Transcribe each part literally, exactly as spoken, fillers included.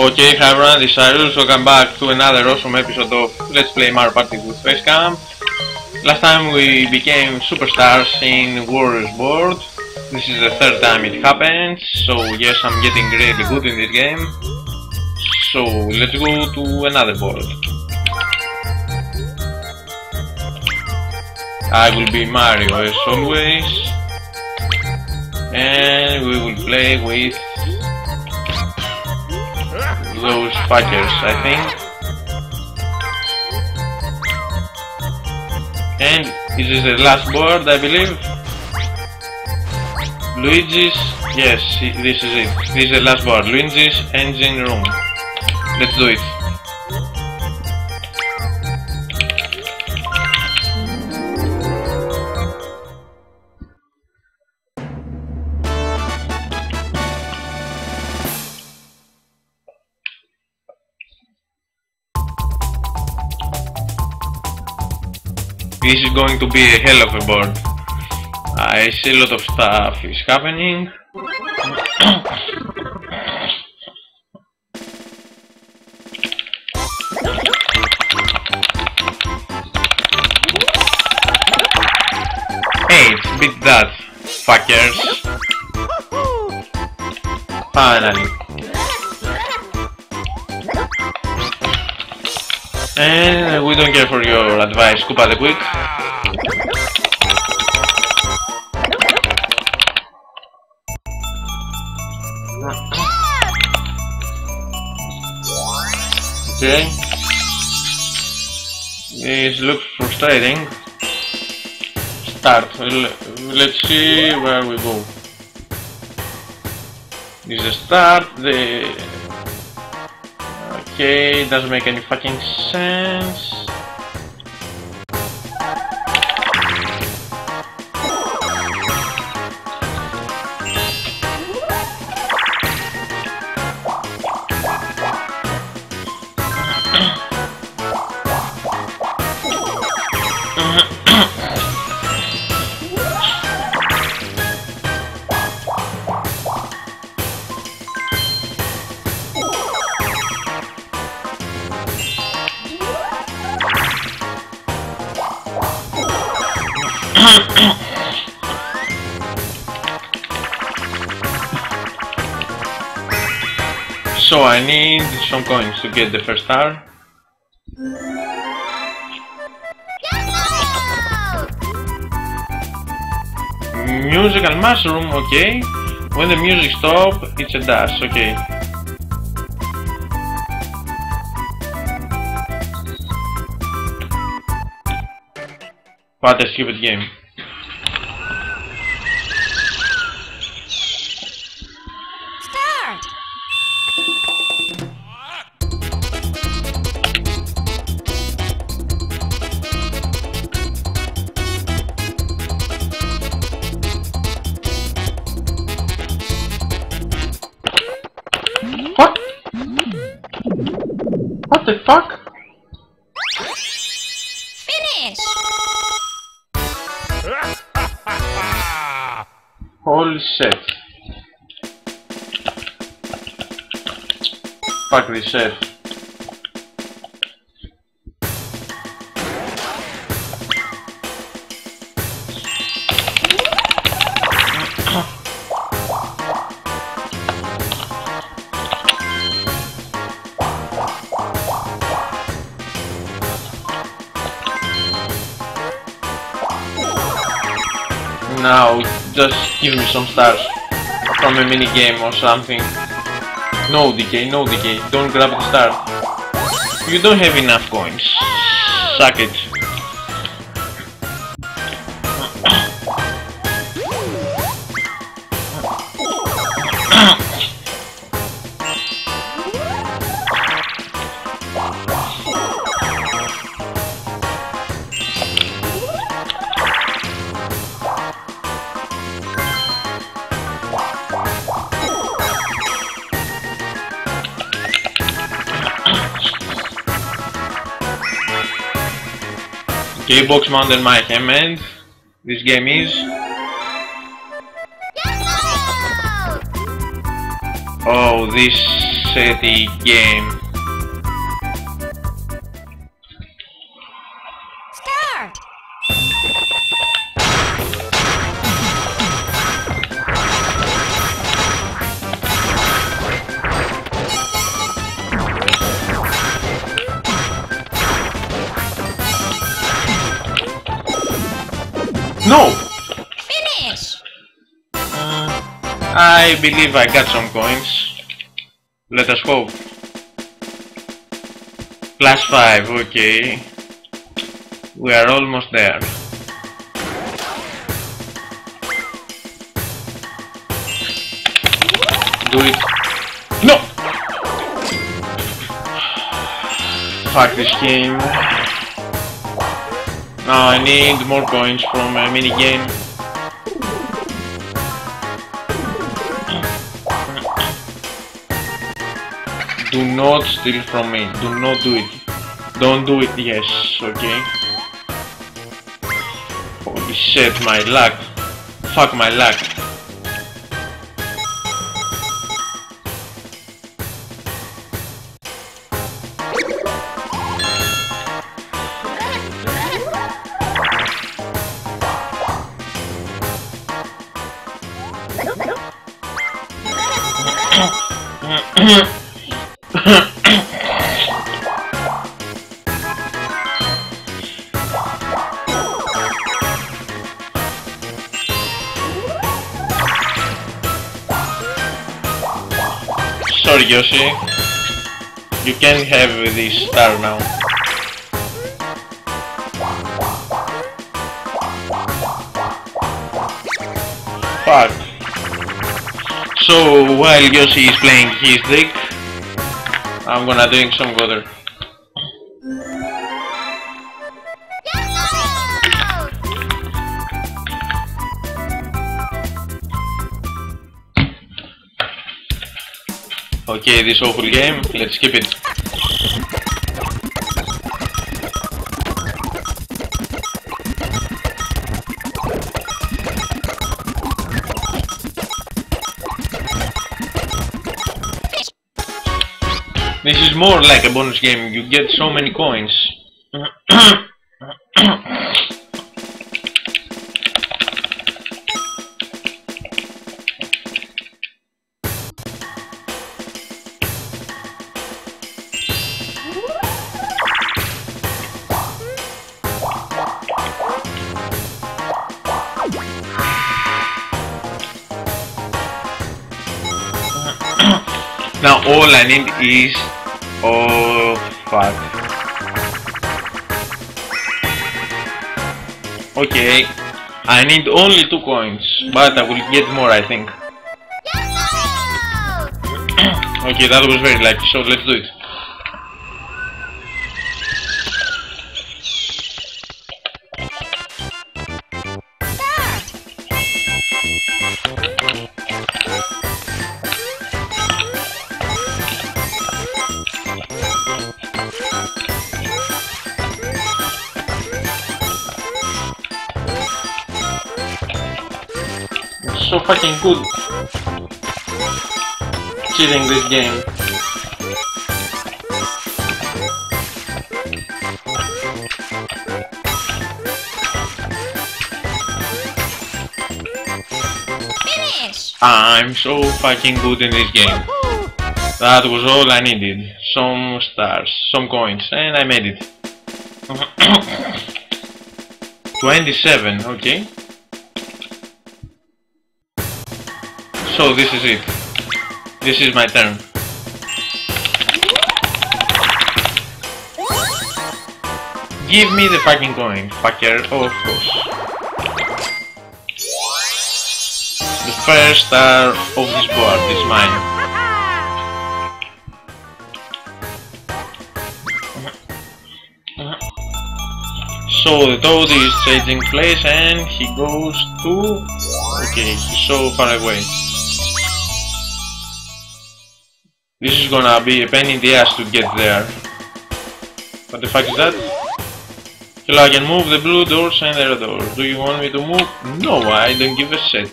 Okay, hi everyone, this is Cyrus. Welcome back to another awesome episode of Let's Play Mario Party with Facecam. Last time we became superstars in Warrior's World. This is the third time it happens, so yes, I'm getting really good in this game. So let's go to another world. I will be Mario as always, and we will play with those fuckers, I think. And this is the last board, I believe. Luigi's, yes, this is it. This is the last board, Luigi's Engine Room. Let's do it. This is going to be a hell of a board. I see a lot of stuff is happening. Hey, beat that, fuckers. Finally. And we don't care for your advice, Koopa the Quick. Okay. This looks frustrating. Start. Let's see where we go. This is the start. The Okay, it doesn't make any fucking sense. So I need some coins to get the first star. Musical Mushroom, okay. When the music stops, it's a dash, okay. What a stupid game. Start. What? What the fuck? Holy shit. Fuck this shit. Now just give me some stars from a mini game or something. No decay, no decay. Don't grab the star. You don't have enough coins. Suck it. Okay, Box Mountain Mike, I meant this game is. Oh, this shitty game. Start. No! Finish! Uh, I believe I got some coins. Let us hope. Plus five, okay. We are almost there. Do it. No! Fuck this game. Now I need more coins from my minigame. Do not steal from me. Do not do it. Don't do it. Yes, okay. Holy shit, my luck. Fuck my luck. Sorry, Yoshi. You can have this star now. Fuck. So while Yoshi is playing his deck, I'm gonna doing some water. Okay, this awful game, let's skip it. This is more like a bonus game, you get so many coins. Now all I need is... oh fuck. Okay, I need only two coins, but I will get more, I think. Okay, that was very lucky, so let's do it. So fucking good. Cheating this game. Finish. I'm so fucking good in this game. That was all I needed. Some stars, some coins, and I made it. twenty-seven, okay. So this is it. This is my turn. Give me the fucking coin, fucker, oh, of course. The first star of this board is mine. So the toad is changing place and he goes to... okay, he's so far away. This is gonna be a pain in the ass to get there. What the fuck is that? Hello, I can move the blue doors and the red doors. Do you want me to move? No, I don't give a shit.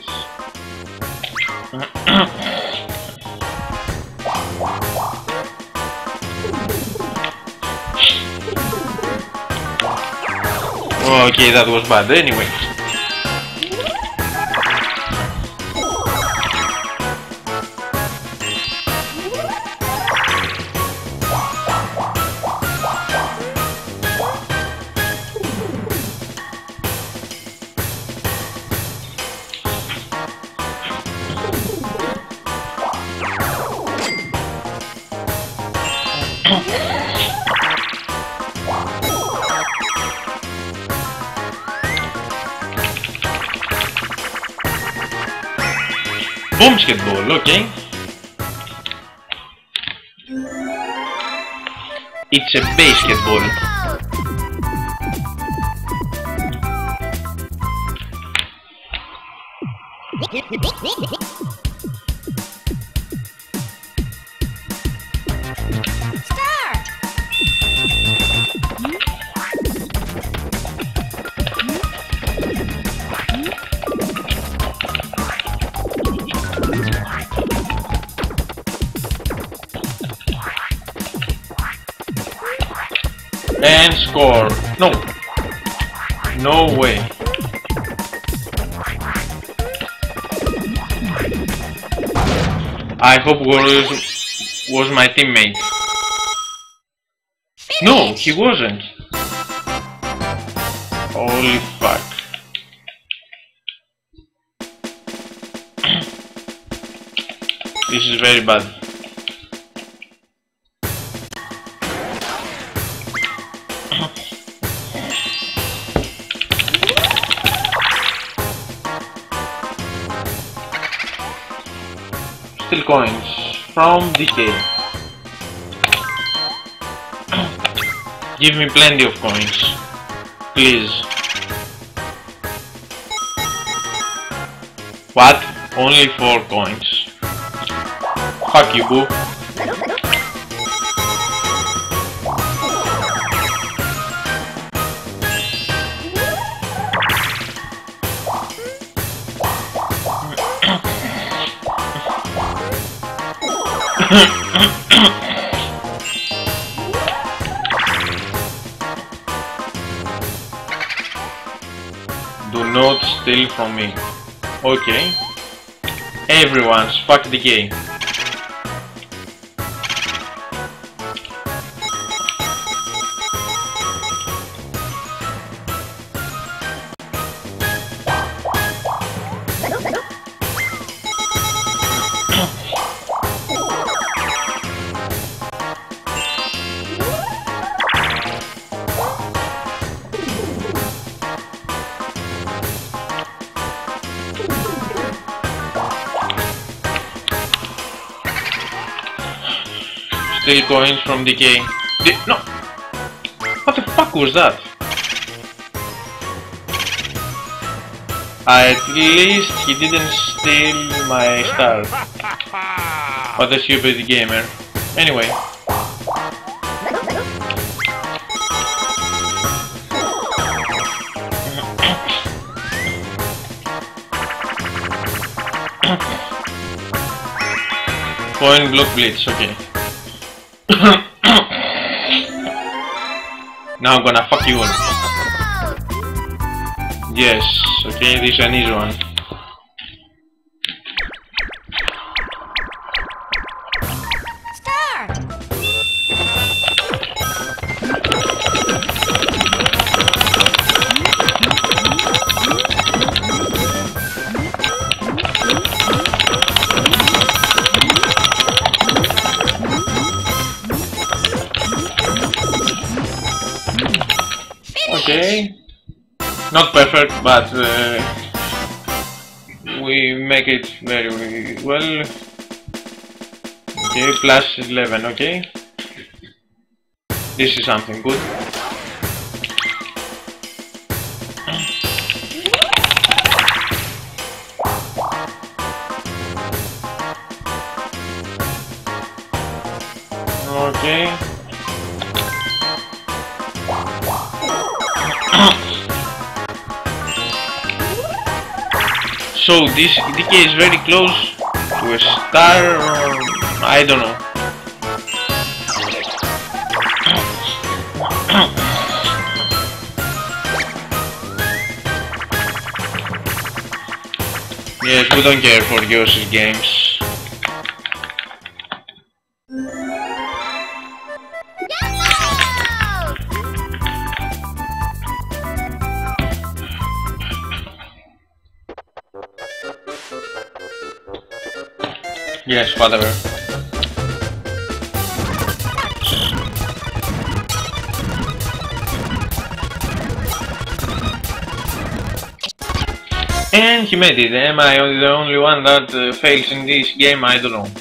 Okay, that was bad. Anyway. Basketball, okay. It's a basketball. Start. And score. No. No way. I hope Warriors was my teammate. No, he wasn't. Holy fuck. This is very bad. Coins from this game. Give me plenty of coins, please. What? Only four coins. Fuck you, boo. Do not steal from me. Okay. Everyone's fuck the game. Three coins from the game. The no! What the fuck was that? At least he didn't steal my star. What a stupid gamer. Anyway. Coin block blitz, okay. Now I'm gonna fuck you all. Yes, okay, this is an easy one. Star. Okay, not perfect, but uh, we make it very well. Okay, plus eleven, okay. This is something good. Okay. So this D K is very close to a star, or I don't know. Like, we don't care for Yoshi's games. Yes, whatever. And he made it. Am I the only one that uh, fails in this game? I don't know.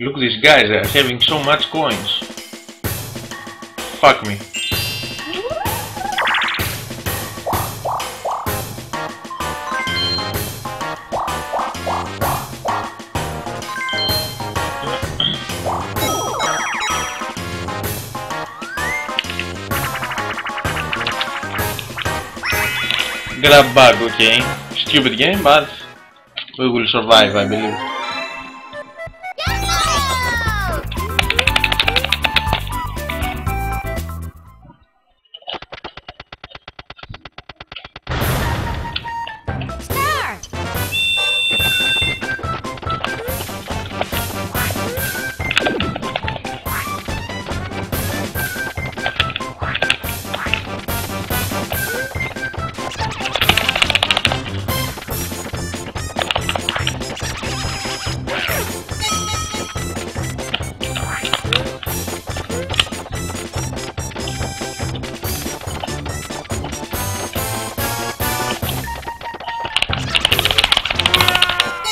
Look at these guys, they're having so much coins. Fuck me. Grab bag, okay. Stupid game, but we will survive, I believe.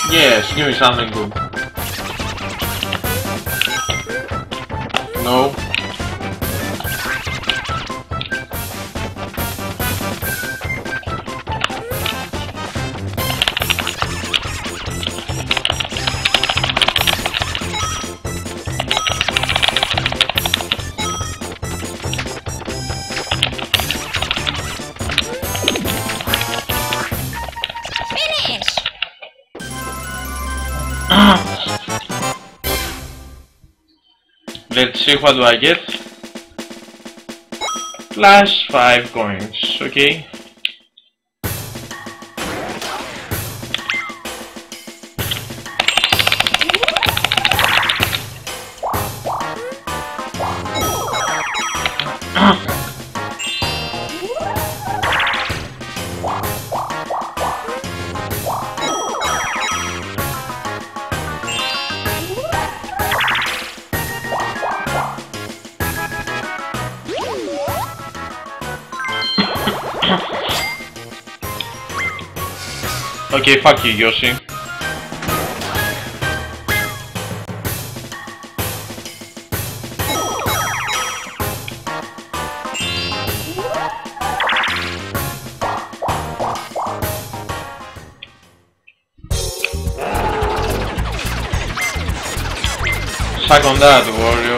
Yes, give me something good. No. Let's see, what do I get? Plus five coins, okay. Okay, fuck you, Yoshi. Suck on that, warrior.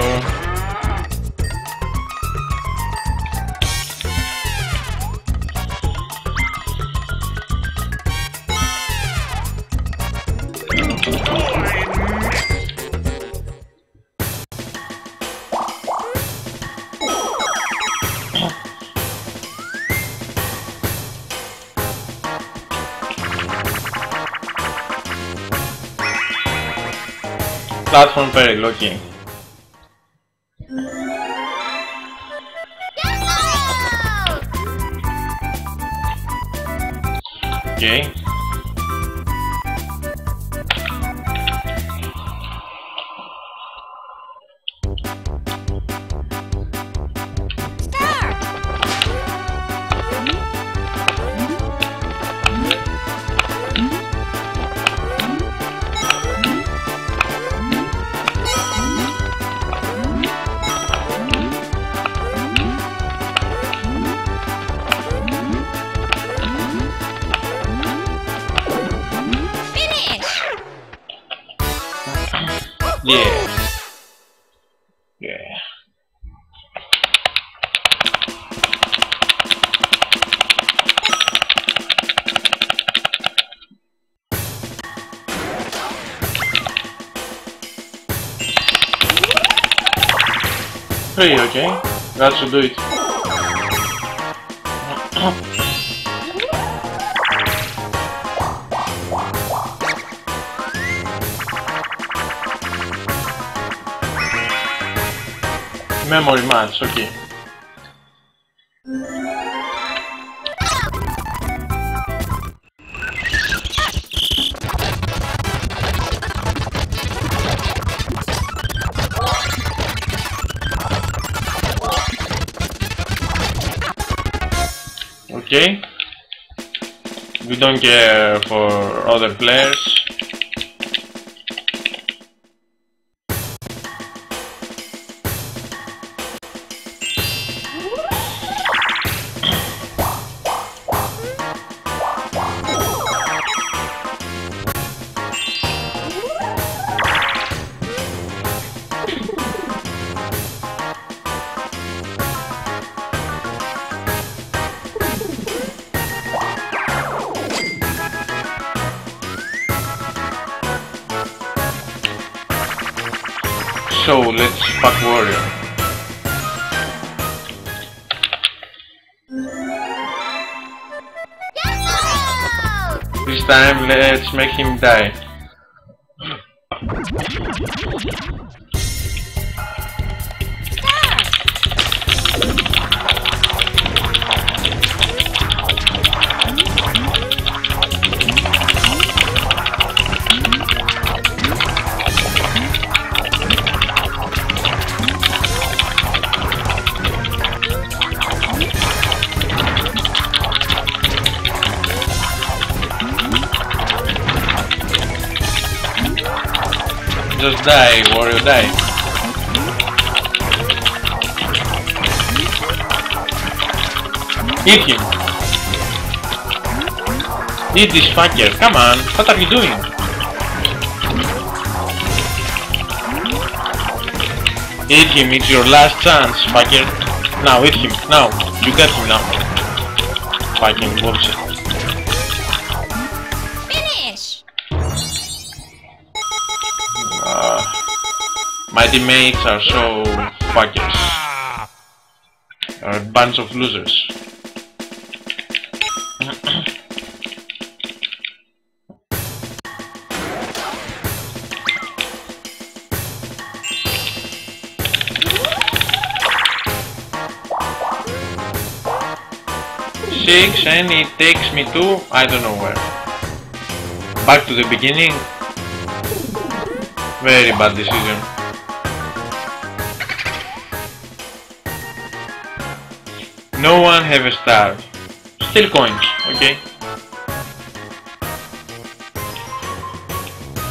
Platform very lucky. Okay. Yeah. Yeah. Three, okay. That should do it. Memory match, okay. Okay. We don't care for other players. So let's fuck Warrior. Yellow! This time let's make him die. Just die, Warrior, die. Eat him. Eat this fucker, come on, what are you doing? Eat him, it's your last chance, fucker. Now, eat him, now, you got him now. Fucking bullshit. My teammates are so fuckers. They're a bunch of losers. Six and it takes me to I don't know where. Back to the beginning. Very bad decision. No one have a star. Still coins, okay?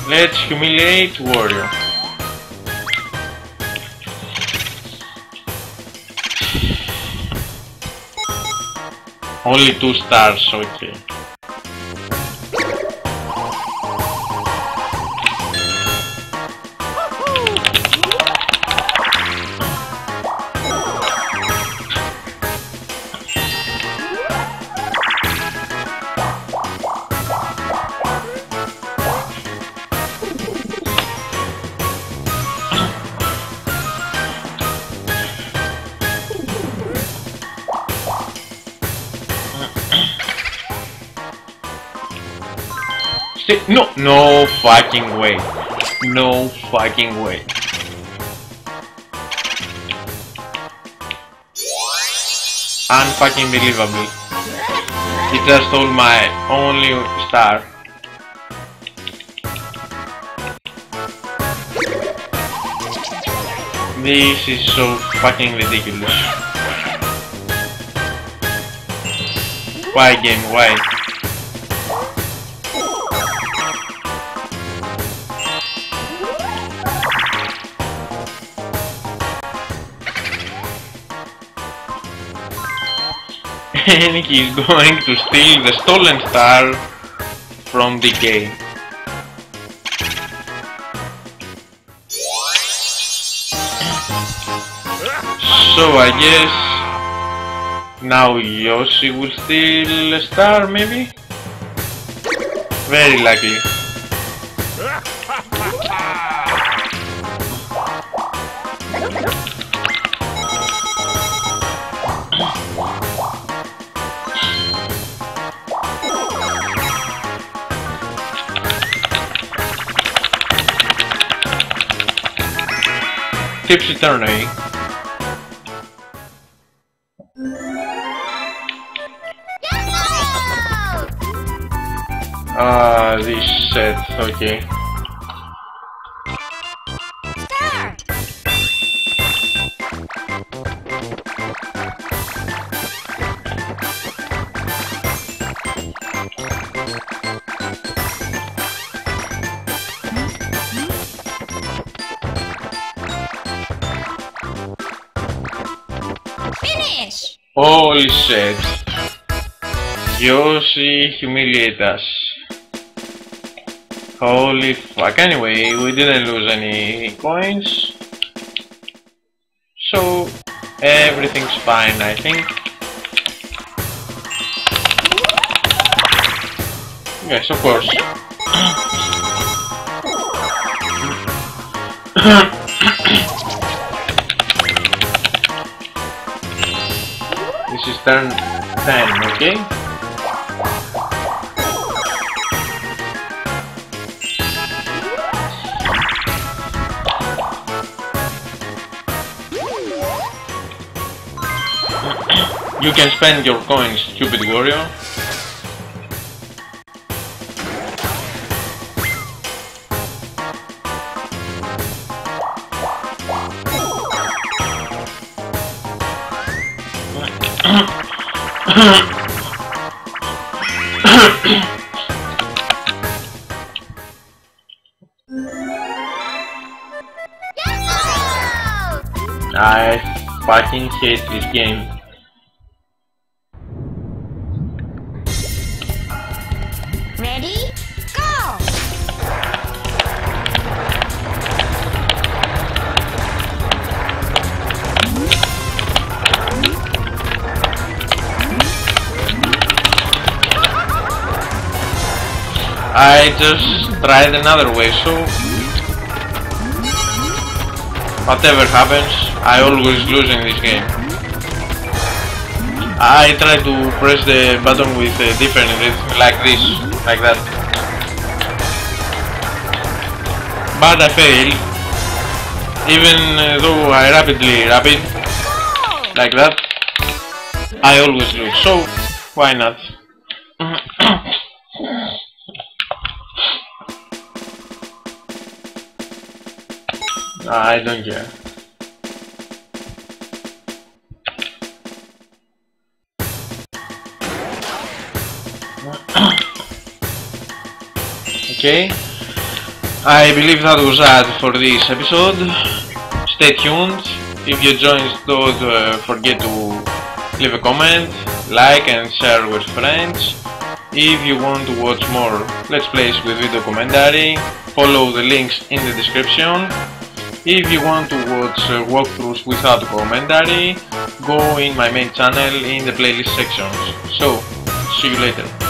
Let's humiliate Warrior. Only two stars, okay. No, no fucking way. No fucking way. Unfucking believable. He just stole my only star. This is so fucking ridiculous. Why game, why? And he's going to steal the stolen star from the game. So I guess now Yoshi will steal a star, maybe? Very likely. Tipsy turny. Ah, uh, this shit, okay. Holy shit! Yoshi humiliate us. Holy fuck. Anyway, we didn't lose any coins. So, everything's fine, I think. Yes, of course. This is turn ten, okay? You can spend your coins, stupid warrior. I fucking hate this game. Ready? Go! I just tried another way, so whatever happens, I always lose in this game. I try to press the button with a different rhythm, like this, like that. But I fail, even though I rapidly rapid, like that, I always lose, so why not? I don't care. Okay, I believe that was that for this episode. Stay tuned. If you joined, don't uh, forget to leave a comment, like and share with friends. If you want to watch more Let's Plays with video commentary, follow the links in the description. If you want to watch uh, walkthroughs without commentary, go in my main channel in the playlist sections. So, see you later.